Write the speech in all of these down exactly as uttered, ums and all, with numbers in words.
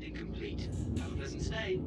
landing complete. Have a pleasant stay.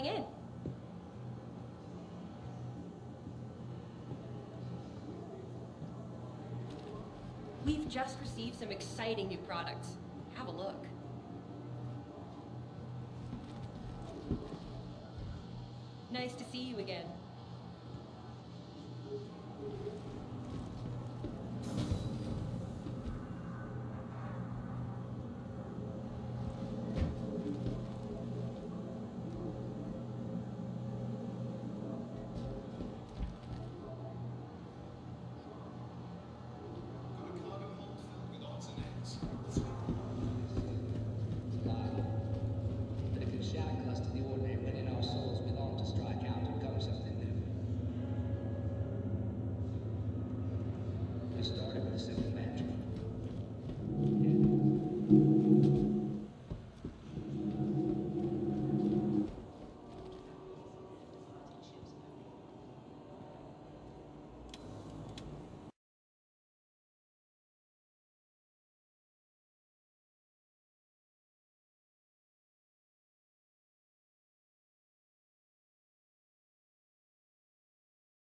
coming in. We've just received some exciting new products. Have a look. Nice to see you again.